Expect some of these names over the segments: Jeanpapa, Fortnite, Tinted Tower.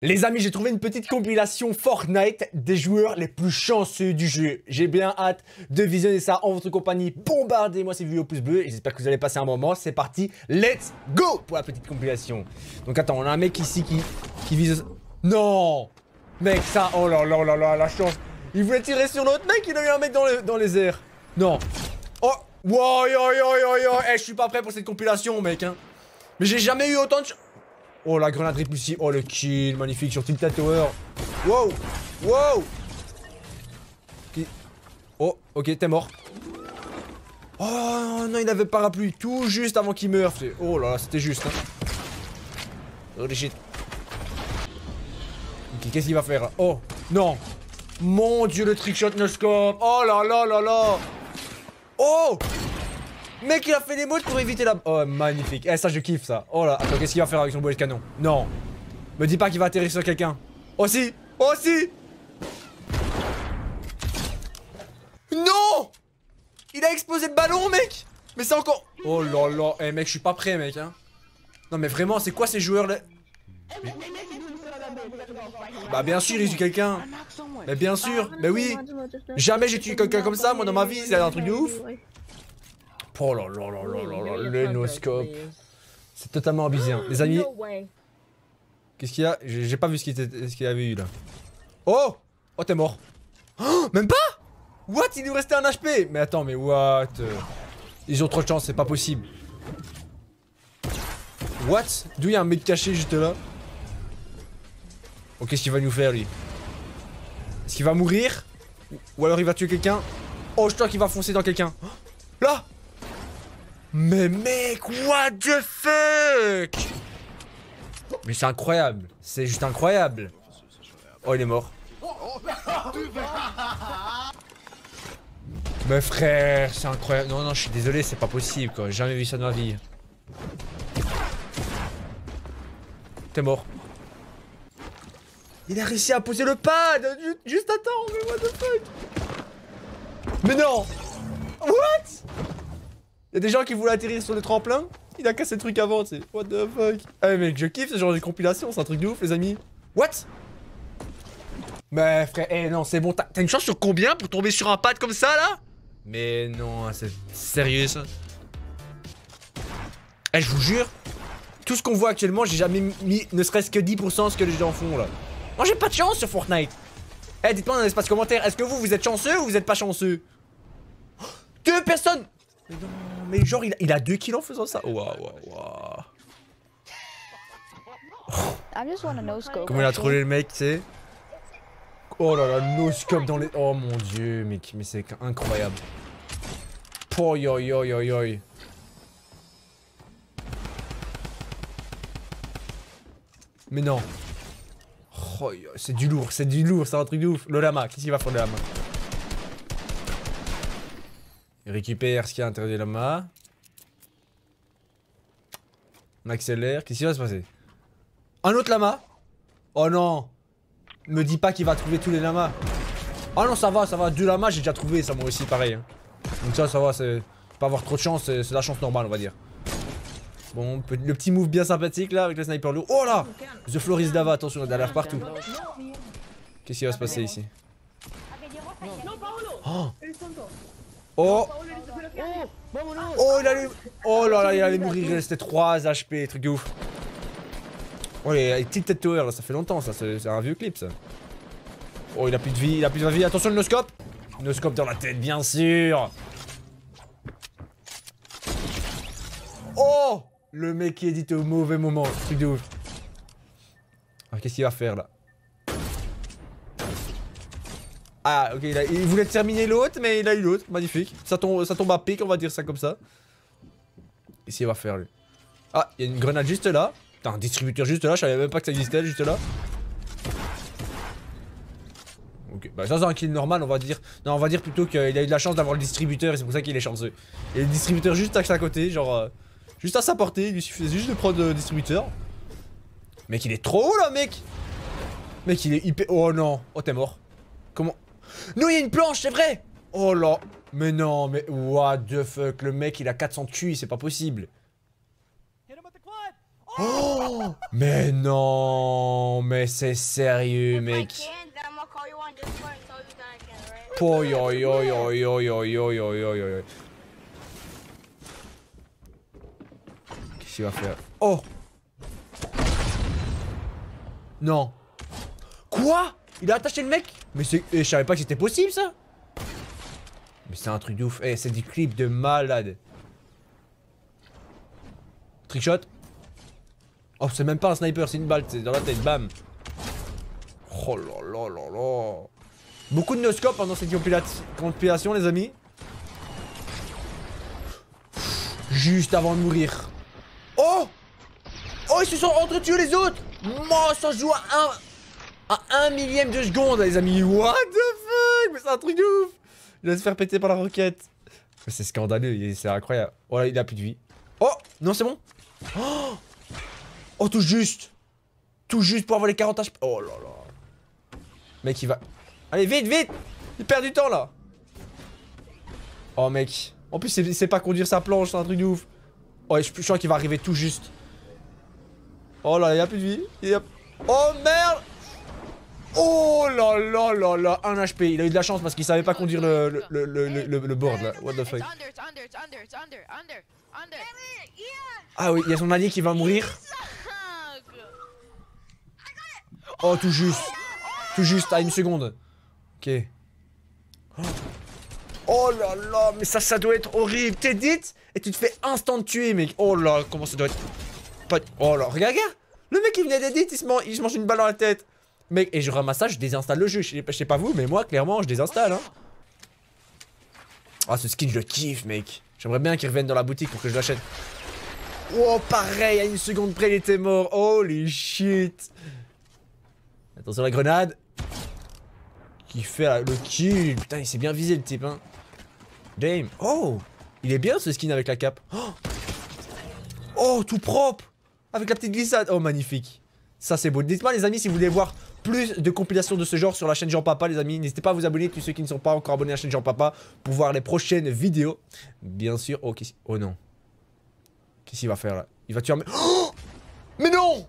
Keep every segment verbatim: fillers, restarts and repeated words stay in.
Les amis, j'ai trouvé une petite compilation Fortnite des joueurs les plus chanceux du jeu. J'ai bien hâte de visionner ça en votre compagnie. Bombardez-moi ces vidéos plus bleu et j'espère que vous allez passer un moment. C'est parti, let's go pour la petite compilation. Donc attends, on a un mec ici qui, qui vise... Non, mec, ça... Oh là là là là, la chance. Il voulait tirer sur l'autre mec, il a eu un mec dans, le, dans les airs. Non. Oh, wow, yo, yo, yo, yo. Eh, je suis pas prêt pour cette compilation, mec, hein. Mais j'ai jamais eu autant de... Oh, la grenade répulsive. Oh, le kill magnifique sur Tinted Tower. Wow. Wow. Okay. Oh, ok, t'es mort. Oh, non, il avait parapluie tout juste avant qu'il meure. Oh là là, c'était juste. Hein. Oh, les shit. Ok, qu'est-ce qu'il va faire là? Oh, non. Mon dieu, le trickshot no scope. Oh là là là là. Oh. Mec, il a fait des modes pour éviter la... Oh, magnifique. Eh, ça, je kiffe, ça. Oh là, attends, qu'est-ce qu'il va faire avec son boulet de canon? Non. Me dis pas qu'il va atterrir sur quelqu'un. Oh, si. Oh, si. Non. Il a explosé le ballon, mec. Mais c'est encore... Oh là là. Eh, mec, je suis pas prêt, mec, hein. Non, mais vraiment, c'est quoi ces joueurs-là? Mais... Bah, bien sûr, il tue quelqu'un. Mais bien sûr. Mais oui. Jamais j'ai tué quelqu'un comme ça, moi, dans ma vie. C'est un truc de ouf. Oh là là là là là, le no-scope. C'est totalement abusé, hein. Les amis. Qu'est-ce qu'il y a? J'ai pas vu ce qu'il qu y avait eu là. Oh. Oh, t'es mort. Oh, même pas. What? Il nous restait un H P. Mais attends, mais what? Ils ont trop de chance, c'est pas possible. What? D'où il y a un mec caché juste là? Oh, qu'est-ce qu'il va nous faire lui? Est-ce qu'il va mourir? Ou alors il va tuer quelqu'un? Oh, je crois qu'il va foncer dans quelqu'un. Là. Mais mec, what the fuck? Mais c'est incroyable, c'est juste incroyable. Oh, il est mort. Mais frère, c'est incroyable. Non, non, je suis désolé, c'est pas possible quoi. J'ai jamais vu ça de ma vie. T'es mort. Il a réussi à poser le pad. Juste attends, mais what the fuck? Mais non. What? Y'a des gens qui voulaient atterrir sur les tremplins. Il a cassé le truc avant, tu sais. What the fuck? Eh mec, je kiffe ce genre de compilation, c'est un truc de ouf, les amis. What? Mais frère, eh non, c'est bon, t'as une chance sur combien pour tomber sur un pad comme ça, là? Mais non, c'est sérieux, ça. Eh, je vous jure, tout ce qu'on voit actuellement, j'ai jamais mis ne serait-ce que dix pour cent ce que les gens font, là. Moi, j'ai pas de chance sur Fortnite. Eh, dites-moi dans l'espace commentaire, est-ce que vous, vous êtes chanceux ou vous êtes pas chanceux? Deux personnes! Mais non, mais genre il a, il a deux kills en faisant ça. Waouh, waouh, waouh. Comment il a trollé le mec, tu sais. Oh là là, no scope dans les... Oh mon dieu, mec, mais c'est incroyable. Oh yo yo yo yo. Mais non. Oh, c'est du lourd, c'est du lourd, c'est un truc de ouf. Le lama, qu'est-ce qu'il va faire le lama? Récupère ce qu'il y a à l'intérieur de la main. On accélère. Qu'est-ce qui va se passer? Un autre lama? Oh non! Me dis pas qu'il va trouver tous les lamas. Ah non, ça va, ça va. Deux lamas, j'ai déjà trouvé ça, moi aussi, pareil. Hein. Donc ça, ça va, c'est pas avoir trop de chance, c'est la chance normale, on va dire. Bon, le petit move bien sympathique là avec le sniper low. Oh là! The floor is lava, attention, il y a l'air partout. Qu'est-ce qui va se passer ici? Oh! Oh. Oh, il allait... Oh là là, il allait mourir, il restait trois H P, truc de ouf. Oh, les Tinted Tower, là, ça fait longtemps, ça, c'est un vieux clip, ça. Oh, il a plus de vie, il a plus de vie, attention le no-scope. No-scope dans la tête, bien sûr. Oh, le mec qui édite au mauvais moment, truc de ouf. Ah, qu'est-ce qu'il va faire, là? Ah ok, il, a, il voulait terminer l'autre mais il a eu l'autre, magnifique. Ça tombe, ça tombe à pic, on va dire ça comme ça. Ici il va faire lui. Ah, il y a une grenade juste là. Putain, un distributeur juste là, je savais même pas que ça existait juste là. Ok, bah ça c'est un kill normal on va dire. Non, on va dire plutôt qu'il a eu de la chance d'avoir le distributeur et c'est pour ça qu'il est chanceux. Et le distributeur juste à sa côté, genre euh, juste à sa portée, il lui suffisait juste de prendre le distributeur. Mec il est trop haut là mec. Mec il est hyper... Oh non, oh t'es mort. Comment... Non, il y a une planche, c'est vrai. Oh là. Mais non, mais what the fuck. Le mec, il a quatre cents Q, c'est pas possible. Oh, Oh, mais non, mais c'est sérieux, mec. Oi, oi, oi, oi, oi, oi, oi, oi, oi. Qu'est-ce qu'il va faire? Oh! Non. Quoi? Il a attaché le mec? Mais c'est... Je savais pas que c'était possible, ça. Mais c'est un truc de ouf. Eh, c'est des clips de malade. Trickshot. Oh, c'est même pas un sniper, c'est une balle, c'est dans la tête, bam. Oh là là là là. Beaucoup de no-scope pendant cette compilation, les amis. Juste avant de mourir. Oh! Oh, ils se sont entretués les autres! Oh, ça joue à un... à un millième de seconde, les amis. What the fuck? Mais c'est un truc de ouf! Il va se faire péter par la roquette. C'est scandaleux, c'est incroyable. Oh là, il a plus de vie. Oh! Non, c'est bon. Oh! Oh, tout juste. Tout juste pour avoir les quarante H P. Oh là là. Mec, il va... Allez, vite, vite. Il perd du temps, là. Oh, mec. En plus, il sait pas conduire sa planche, c'est un truc de ouf. Oh, je crois qu'il va arriver tout juste. Oh là, il y a plus de vie. Il y a... Oh, merde. Oh là là là là. Un H P. Il a eu de la chance parce qu'il savait pas conduire le, le, le, le, le, le board, là. What the fuck. Ah oui, il y a son allié qui va mourir. Oh, tout juste. Tout juste, à une seconde. Ok. Oh, oh là là, mais ça, ça doit être horrible. T'édites et tu te fais instant tuer, mec. Oh là, comment ça doit être. Pas... Oh là, regarde, regarde. Le mec, il venait d'édite, il, man... il se mange une balle dans la tête. Mec, et je ramasse ça, je désinstalle le jeu. Je sais pas vous, mais moi, clairement, je désinstalle. Hein. Ah, ce skin, je le kiffe, mec. J'aimerais bien qu'il revienne dans la boutique pour que je l'achète. Oh, pareil, à une seconde près, il était mort. Holy shit. Attention la grenade. Qui fait le kill. Putain, il s'est bien visé le type, hein. Dame. Oh, il est bien ce skin avec la cape. Oh, oh tout propre. Avec la petite glissade. Oh, magnifique. Ça, c'est beau. Dites-moi, les amis, si vous voulez voir plus de compilations de ce genre sur la chaîne Jeanpapa, les amis. N'hésitez pas à vous abonner, tous ceux qui ne sont pas encore abonnés à la chaîne Jeanpapa, pour voir les prochaines vidéos. Bien sûr. Oh, qu'est-ce... oh non. Qu'est-ce qu'il va faire, là? Il va tuer un... Oh, mais non!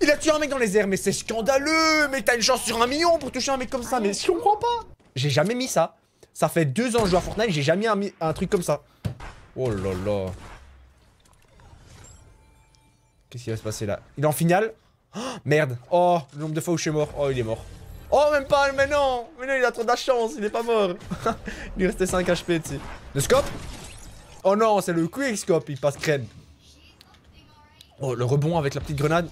Il a tué un mec dans les airs, mais c'est scandaleux. Mais t'as une chance sur un million pour toucher un mec comme ça. Mais je comprends pas. J'ai jamais mis ça. Ça fait deux ans que je joue à Fortnite, j'ai jamais mis un, un truc comme ça. Oh là là. Qu'est-ce qui va se passer là? Il est en finale. Oh, merde. Oh, le nombre de fois où je suis mort. Oh, il est mort. Oh, même pas, mais non. Mais non, il a trop de la chance, il est pas mort. Il lui restait cinq H P, tu sais. Le scope. Oh non, c'est le quick scope, il passe crème. Oh, le rebond avec la petite grenade.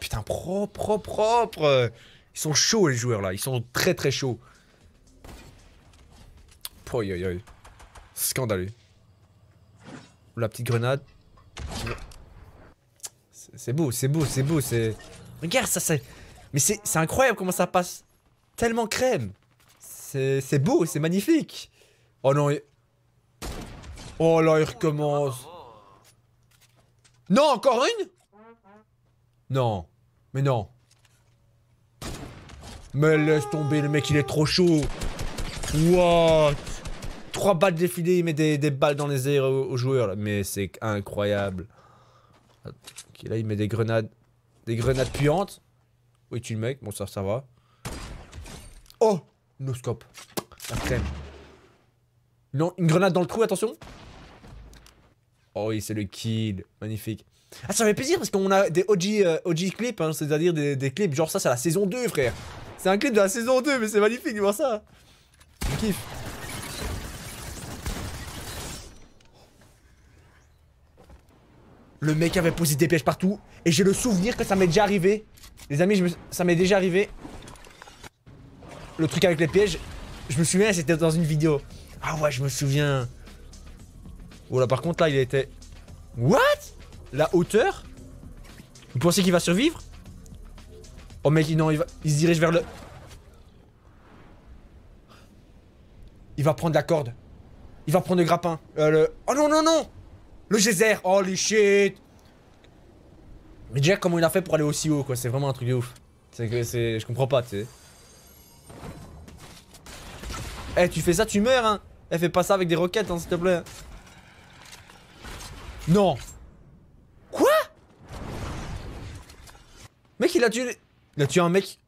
Putain, propre, propre, propre. Ils sont chauds les joueurs là, ils sont très très chauds. Poi, oi, oi. Scandaleux. La petite grenade. C'est beau, c'est beau, c'est beau, c'est... Regarde ça, c'est... Mais c'est incroyable comment ça passe. Tellement crème. C'est beau, c'est magnifique. Oh non, il... Oh là, il recommence. Non, encore une? Non, mais non. Mais laisse tomber, le mec il est trop chaud. What? Trois balles défilées, il met des, des balles dans les airs aux, aux joueurs là. Mais c'est incroyable. Ok, là il met des grenades. Des grenades puantes. Oui, tu le mec, bon ça, ça va. Oh, no scope. La crème. Non, une grenade dans le trou, attention. Oh oui, c'est le kill. Magnifique. Ah, ça fait plaisir parce qu'on a des O G, euh, O G clips, hein, c'est-à-dire des, des clips, genre ça, c'est la saison deux, frère. C'est un clip de la saison deux, mais c'est magnifique de voir ça. Je kiffe. Le mec avait posé des pièges partout, et j'ai le souvenir que ça m'est déjà arrivé. Les amis, je me... ça m'est déjà arrivé. Le truc avec les pièges, je me souviens, c'était dans une vidéo. Ah ouais, je me souviens. Oh là, par contre, là, il était... What? La hauteur? Vous pensez qu'il va survivre? Oh mec, non, il va... Il se dirige vers le... Il va prendre la corde. Il va prendre le grappin. Euh, le... Oh non, non, non! Le geyser! Holy shit! Mais déjà, comment il a fait pour aller aussi haut, quoi? C'est vraiment un truc de ouf. C'est que c'est... Je comprends pas, tu sais. Eh, hey, tu fais ça, tu meurs, hein! Eh, hey, fais pas ça avec des roquettes, hein, s'il te plaît. Non! il a tué... Il a tué un mec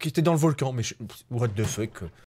qui était dans le volcan, mais je... What the fuck.